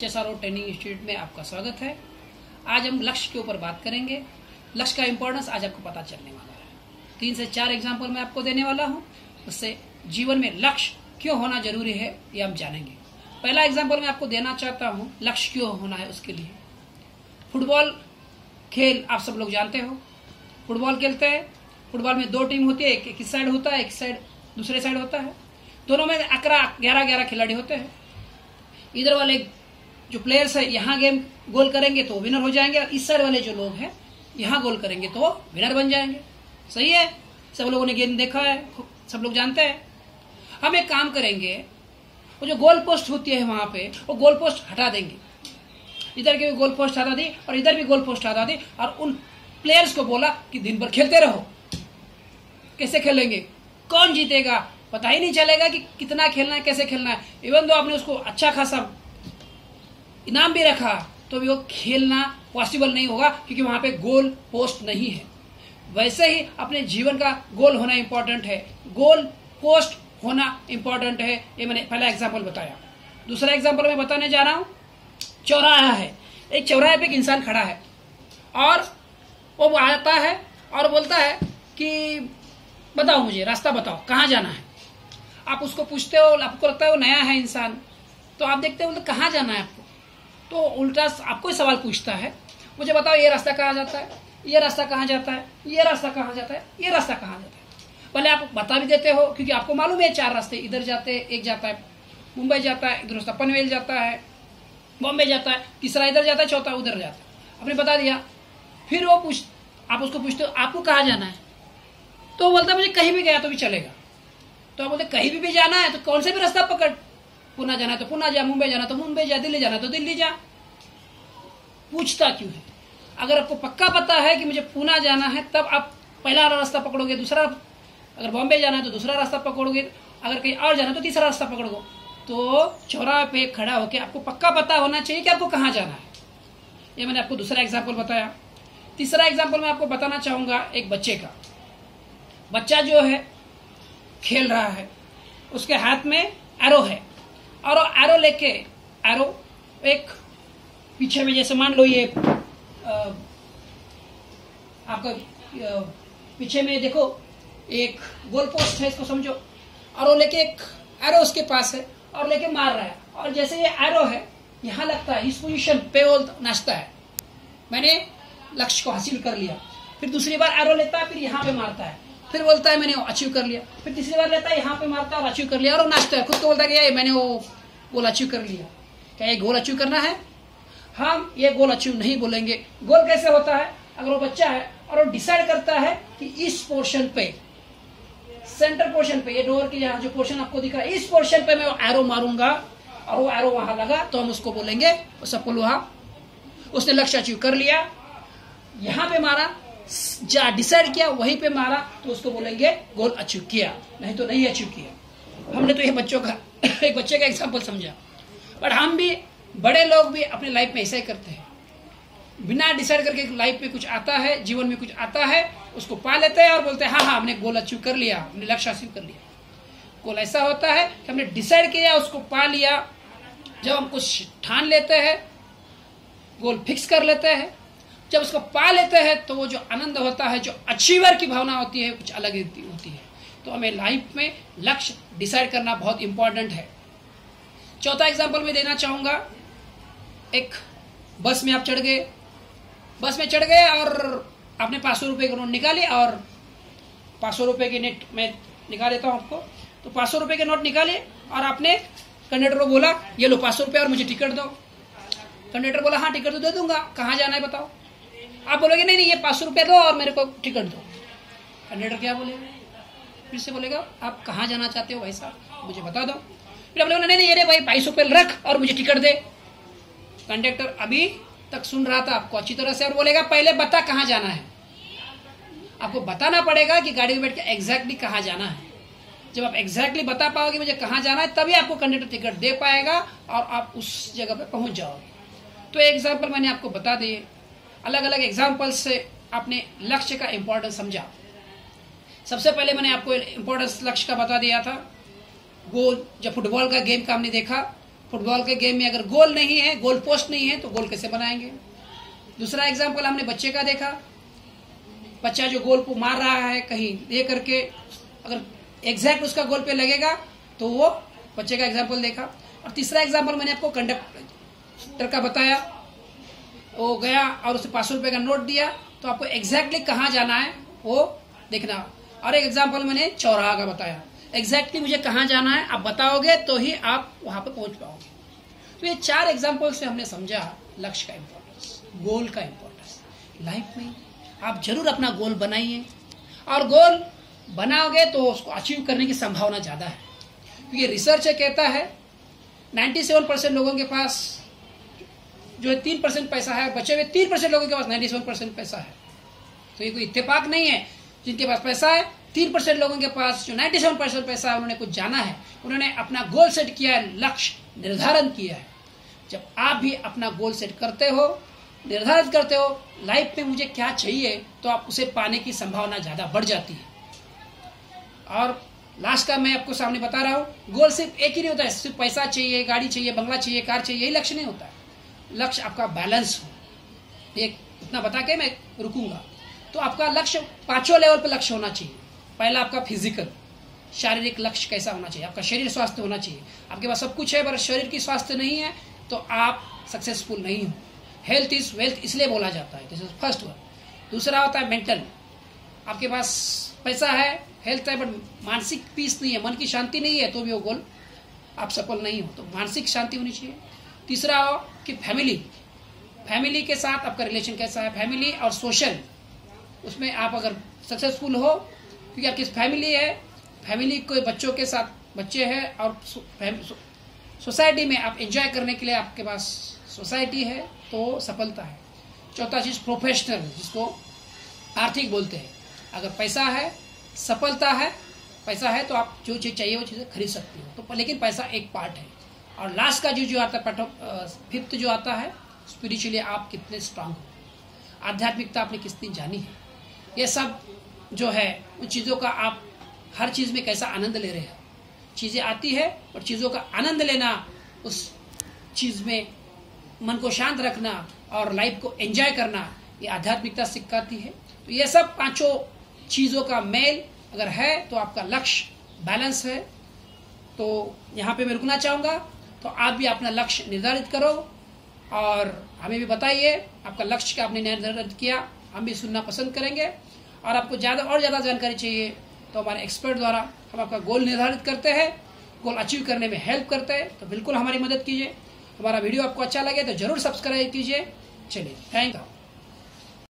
चेसारो training institute में आपका स्वागत है। आज हम लक्ष्य के ऊपर बात करेंगे। लक्ष्य का इम्पोर्टेंस आज आपको पता चलने वाला है। 3 से 4 एग्जाम्पल मैं आपको देने वाला हूँ, उससे जीवन में लक्ष्य क्यों होना जरूरी है ये हम जानेंगे। पहला एग्जाम्पल मैं आपको देना चाहता हूँ लक्ष्य क्यों होना है उसके लिए। फुटबॉल खेल आप सब लोग जानते हो, फुटबॉल खेलते हैं। फुटबॉल में 2 टीम होती है, एक साइड होता है, एक साइड दूसरे साइड होता है। दोनों में 11-11 खिलाड़ी होते हैं। इधर वाले जो प्लेयर्स है यहाँ गेम गोल करेंगे तो विनर हो जाएंगे, और इस साइड वाले जो लोग हैं यहाँ गोल करेंगे तो वो विनर बन जाएंगे। सही है, सब लोगों ने गेम देखा है, सब लोग जानते हैं। हम एक काम करेंगे, वो जो गोल पोस्ट होती है वहां पे वो गोल पोस्ट हटा देंगे। इधर के भी गोल पोस्ट हटा दी और इधर भी गोल पोस्ट हटा दी, और उन प्लेयर्स को बोला कि दिन भर खेलते रहो। कैसे खेलेंगे, कौन जीतेगा पता ही नहीं चलेगा कि कितना खेलना है, कैसे खेलना है। इवन तो आपने उसको अच्छा खासा इनाम भी रखा तो भी वो खेलना पॉसिबल नहीं होगा, क्योंकि वहां पे गोल पोस्ट नहीं है। वैसे ही अपने जीवन का गोल होना इंपॉर्टेंट है, गोल पोस्ट होना इंपॉर्टेंट है। ये मैंने पहला एग्जाम्पल बताया। दूसरा एग्जाम्पल मैं बताने जा रहा हूँ, चौराहा है। एक चौराहे पे एक इंसान खड़ा है और वो आता है और बोलता है कि बताओ मुझे रास्ता, बताओ कहाँ जाना है। आप उसको पूछते हो, आपको लगता है वो नया है इंसान, तो आप देखते हो तो कहाँ जाना है आपको, तो उल्टा आपको ही सवाल पूछता है, मुझे बताओ ये रास्ता कहाँ जाता है, ये रास्ता कहाँ जाता है, ये रास्ता कहाँ जाता है, ये रास्ता कहाँ जाता है। पहले आप बता भी देते हो क्योंकि आपको मालूम है 4 रास्ते, इधर जाते हैं, एक जाता है मुंबई जाता है, एक रास्ता पनवेल जाता है, बॉम्बे जाता है, तीसरा इधर जाता है, चौथा उधर जाता है। आपने बता दिया, फिर वो आप उसको पूछते हो आपको कहाँ जाना है, तो वो बोलता है मुझे कहीं भी गया तो भी चलेगा। तो आप बोलते कहीं भी जाना है तो कौन से भी रास्ता पकड़, पुणे जाना है तो पुणे जा, मुंबई जाना तो मुंबई जा, दिल्ली जाना तो दिल्ली जा। पूछता क्यों है? अगर आपको पक्का पता है कि मुझे पुणे जाना है तब आप पहला रास्ता पकड़ोगे, दूसरा अगर बॉम्बे जाना है तो दूसरा रास्ता पकड़ोगे, अगर कहीं और जाना है तो तीसरा रास्ता पकड़ोगे। तो चौराहे पे खड़ा होकर आपको पक्का पता होना चाहिए कि आपको कहाँ जाना है। ये मैंने आपको दूसरा एग्जाम्पल बताया। तीसरा एग्जाम्पल मैं आपको बताना चाहूंगा एक बच्चे का। बच्चा जो है खेल रहा है, उसके हाथ में एरो है और एरो लेके एरो एक पीछे में, जैसे मान लो ये आपका पीछे में देखो एक गोल पोस्ट है, इसको समझो, और वो लेके एक एरो उसके पास है और लेके मार रहा है, और जैसे ये एरो है यहाँ लगता है इस पोजीशन पे वो नाचता है, मैंने लक्ष्य को हासिल कर लिया। फिर दूसरी बार एरो लेता है, फिर यहाँ पे मारता है, फिर बोलता है मैंने वो अचीव कर लिया। फिर तीसरी बार लेता है, यहाँ पे मारता है और अचीव कर लिया, और वो नाचता है, खुद को बोलता है कि ये मैंने वो गोल अचीव कर लिया। क्या ये गोल अचीव करना है? हम ये गोल अचीव नहीं बोलेंगे। गोल कैसे होता है, अगर वो बच्चा है और वो डिसाइड करता है कि इस पोर्शन पे, सेंटर पोर्शन पे, ये डोर के यहाँ जो पोर्शन आपको दिख रहा है इस पोर्शन पे मैं एरो मारूंगा, और वो एरो वहां लगा तो हम उसको बोलेंगे सफल हुआ, उसने लक्ष्य अचीव कर लिया। यहाँ पे मारा, जा डिसाइड किया वहीं पे मारा, तो उसको बोलेंगे गोल अचीव किया, नहीं तो नहीं अचीव किया। हमने तो ये बच्चों का एक बच्चे का एग्जाम्पल समझा, बट हम भी बड़े लोग भी अपने लाइफ में ऐसा ही करते हैं, बिना डिसाइड करके लाइफ में कुछ आता है, जीवन में कुछ आता है, उसको पा लेते हैं और बोलते हैं हाँ हाँ हमने गोल अचीव कर लिया, हमने लक्ष्य हासिल कर लिया। गोल ऐसा होता है कि हमने डिसाइड किया, उसको पा लिया। जब हम कुछ ठान लेते हैं, गोल फिक्स कर लेते हैं, जब उसको पा लेते हैं तो वो जो आनंद होता है, जो अचीवर की भावना होती है, कुछ अलग होती है। तो हमें लाइफ में लक्ष्य डिसाइड करना बहुत इंपॉर्टेंट है। चौथा एग्जाम्पल मैं देना चाहूँगा, एक बस में आप चढ़ गए, बस में चढ़ गए और आपने 500 रुपये के नोट निकाले, और 500 रुपये के नेट में निकाल देता हूँ आपको, तो 500 रुपये के नोट निकाले और आपने कंडक्टर को बोला ये लो 500 रुपये और मुझे टिकट दो। कंडक्टर बोला हाँ टिकट तो दे दूंगा, कहाँ जाना है बताओ। आप बोलोगे नहीं नहीं ये 500 रुपये दो और मेरे को टिकट दो। कंडक्टर क्या बोलेगा, फिर से बोलेगा आप कहाँ जाना चाहते हो ऐसा मुझे बता दो। फिर आप बोलोगे नहीं नहीं ये भाई 500 रुपये रख और मुझे टिकट दे। कंडक्टर अभी तक सुन रहा था आपको अच्छी तरह से और बोलेगा पहले बता कहाँ जाना है। आपको बताना पड़ेगा कि गाड़ी में बैठ के एग्जैक्टली कहाँ जाना है। जब आप एग्जैक्टली बता पाओगे मुझे कहाँ जाना है तभी आपको कंडक्टर टिकट दे पाएगा और आप उस जगह पर पहुँच जाओगे। तो एग्जाम्पल मैंने आपको बता दिए, अलग अलग एग्जाम्पल से आपने लक्ष्य का इम्पोर्टेंस समझा। सबसे पहले मैंने आपको इम्पोर्टेंस लक्ष्य का बता दिया था, गोल। जब फुटबॉल का गेम का हमने देखा फुटबॉल के गेम में अगर गोल नहीं है, गोल पोस्ट नहीं है, तो गोल कैसे बनाएंगे। दूसरा एग्जाम्पल हमने बच्चे का देखा, बच्चा जो गोल को मार रहा है कहीं दे करके, अगर एग्जैक्ट उसका गोल पे लगेगा तो वो बच्चे का एग्जाम्पल देखा। और तीसरा एग्जाम्पल मैंने आपको कंडक्टर का बताया, वो गया और उसे 500 रुपये का नोट दिया, तो आपको एग्जैक्टली कहाँ जाना है वो देखना। और एक एग्जाम्पल मैंने चौराहा का बताया, एग्जैक्टली मुझे कहाँ जाना है आप बताओगे तो ही आप वहाँ पर पहुँच पाओगे। तो ये चार एग्जाम्पल से हमने समझा लक्ष्य का इम्पोर्टेंस, गोल का इम्पोर्टेंस। लाइफ में आप जरूर अपना गोल बनाइए, और गोल बनाओगे तो उसको अचीव करने की संभावना ज़्यादा है, क्योंकि रिसर्च कहता है 97% लोगों के पास जो 3% पैसा है, बचे हुए 3% लोगों के पास 97% पैसा है। तो ये कोई इत्तेफाक नहीं है, जिनके पास पैसा है 3% लोगों के पास जो 97% पैसा है उन्होंने कुछ जाना है, उन्होंने अपना गोल सेट किया है, लक्ष्य निर्धारण किया है। जब आप भी अपना गोल सेट करते हो, निर्धारित करते हो लाइफ में मुझे क्या चाहिए, तो आप उसे पाने की संभावना ज़्यादा बढ़ जाती है। और लास्ट का मैं आपको सामने बता रहा हूँ, गोल सिर्फ एक ही नहीं होता है, सिर्फ पैसा चाहिए, गाड़ी चाहिए, बंगला चाहिए, कार चाहिए, यही लक्ष्य नहीं होता है। लक्ष्य आपका बैलेंस हो, एक इतना बता के मैं रुकूंगा। तो आपका लक्ष्य 5 लेवल पर लक्ष्य होना चाहिए। पहला आपका फिजिकल, शारीरिक लक्ष्य कैसा होना चाहिए, आपका शरीर स्वास्थ्य होना चाहिए। आपके पास सब कुछ है पर शरीर की स्वास्थ्य नहीं है तो आप सक्सेसफुल नहीं हो। हेल्थ इज वेल्थ इसलिए बोला जाता है, दिस इज फर्स्ट वन। दूसरा होता है मेंटल, आपके पास पैसा है, हेल्थ है बट मानसिक पीस नहीं है, मन की शांति नहीं है तो भी वो गोल आप सफल नहीं हो, तो मानसिक शांति होनी चाहिए। तीसरा हो कि फैमिली, फैमिली के साथ आपका रिलेशन कैसा है, फैमिली और सोशल, उसमें आप अगर सक्सेसफुल हो क्योंकि आपकी फैमिली है, फैमिली को बच्चों के साथ बच्चे हैं, और सोसाइटी में आप एंजॉय करने के लिए आपके पास सोसाइटी है तो सफलता है। चौथा चीज़ प्रोफेशनल, जिसको आर्थिक बोलते हैं, अगर पैसा है, सफलता है, पैसा है तो आप जो चीज़ चाहिए वो चीज़ें खरीद सकती हो, तो लेकिन पैसा एक पार्ट है। और लास्ट का जो आता है फिफ्थ जो आता है स्पिरिचुअली आप कितने स्ट्रांग हो, आध्यात्मिकता आपने कितनी जानी है, ये सब जो है उन चीज़ों का आप हर चीज़ में कैसा आनंद ले रहे हो। चीज़ें आती है और चीज़ों का आनंद लेना, उस चीज़ में मन को शांत रखना और लाइफ को एंजॉय करना, ये आध्यात्मिकता सिखाती है। तो ये सब 5 चीज़ों का मेल अगर है तो आपका लक्ष्य बैलेंस है। तो यहाँ पे मैं रुकना चाहूँगा। तो आप भी अपना लक्ष्य निर्धारित करो और हमें भी बताइए आपका लक्ष्य क्या आपने निर्धारित किया, हम भी सुनना पसंद करेंगे। और आपको ज़्यादा और ज़्यादा जानकारी चाहिए तो हमारे एक्सपर्ट द्वारा हम आपका गोल निर्धारित करते हैं, गोल अचीव करने में हेल्प करते हैं, तो बिल्कुल हमारी मदद कीजिए। हमारा वीडियो आपको अच्छा लगे तो ज़रूर सब्सक्राइब कीजिए। चलिए, थैंक यू।